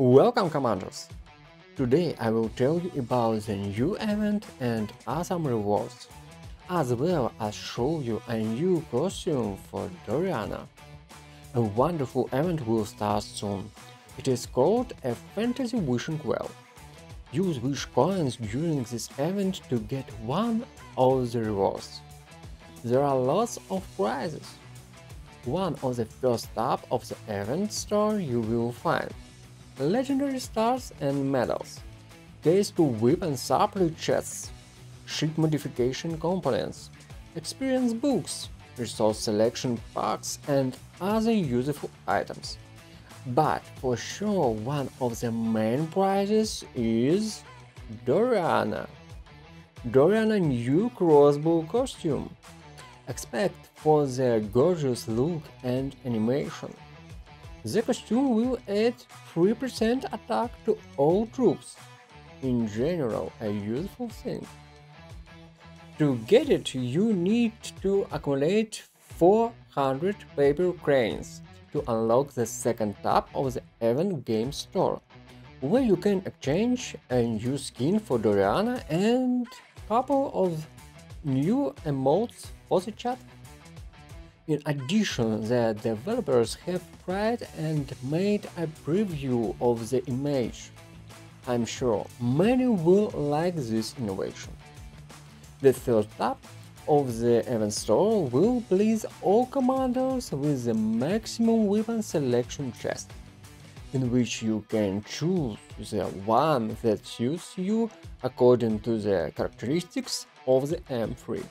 Welcome, Commanders! Today I will tell you about the new event and awesome rewards, as well as show you a new costume for Dorianna. A wonderful event will start soon. It is called a Fantasy Wishing Well. Use Wish Coins during this event to get one of the rewards. There are lots of prizes. One of the first tab of the event store you will find legendary stars and medals, keys to weapon supply chests, ship modification components, experience books, resource selection packs and other useful items. But for sure one of the main prizes is Dorianna. Dorianna's new crossbow costume. Expect for the gorgeous look and animation. The costume will add 3% attack to all troops. In general, a useful thing. To get it, you need to accumulate 400 paper cranes to unlock the second tab of the event game store, where you can exchange a new skin for Dorianna and couple of new emotes for the chat. In addition, the developers have tried and made a preview of the image. I'm sure many will like this innovation. The third tab of the event store will please all commanders with the maximum weapon selection chest, in which you can choose the one that suits you according to the characteristics of the M3.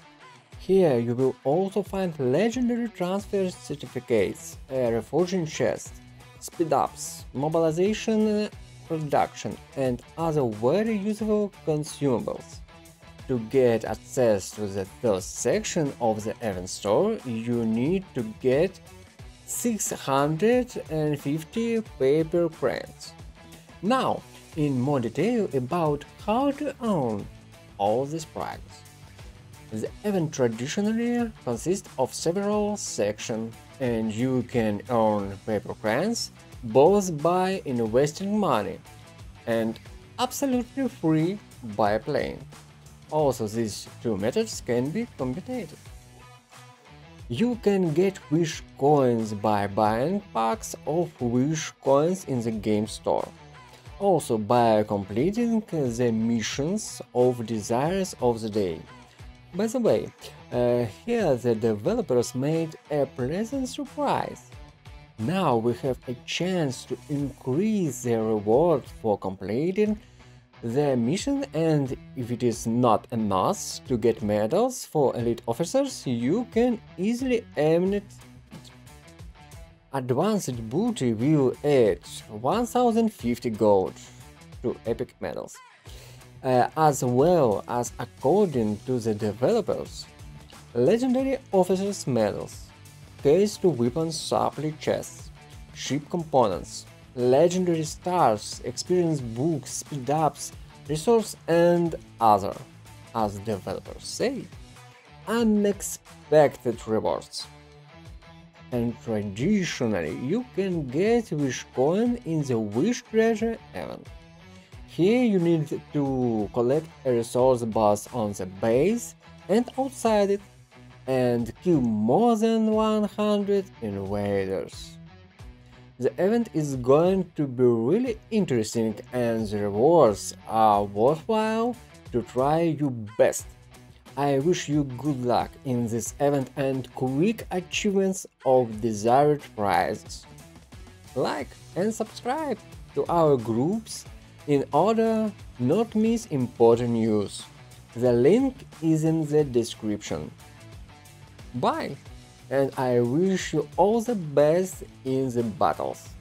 Here you will also find legendary transfer certificates, a reforging chest, speed-ups, mobilization production and other very useful consumables. To get access to the third section of the event store, you need to get 650 paper cranes. Now, in more detail about how to earn all these prizes. The event traditionally consists of several sections, and you can earn paper cranes both by investing money and absolutely free by playing. Also, these two methods can be combined. You can get Wish Coins by buying packs of Wish Coins in the game store. Also, by completing the missions of Desires of the Day. By the way, here the developers made a pleasant surprise. Now we have a chance to increase the reward for completing the mission, and if it is not enough to get medals for elite officers, you can easily earn it. Advanced booty will add 1050 gold to epic medals. As well as, according to the developers, legendary officers' medals, keys to weapon supply chests, ship components, legendary stars, experience books, speed-ups, resource and other, as developers say, unexpected rewards. And traditionally you can get Wish Coin in the Wish Treasure event. Here you need to collect a resource boss on the base and outside it, and kill more than 100 invaders. The event is going to be really interesting, and the rewards are worthwhile to try your best. I wish you good luck in this event and quick achievements of desired prizes. Like and subscribe to our groups in order not to miss important news. The link is in the description. Bye, and I wish you all the best in the battles.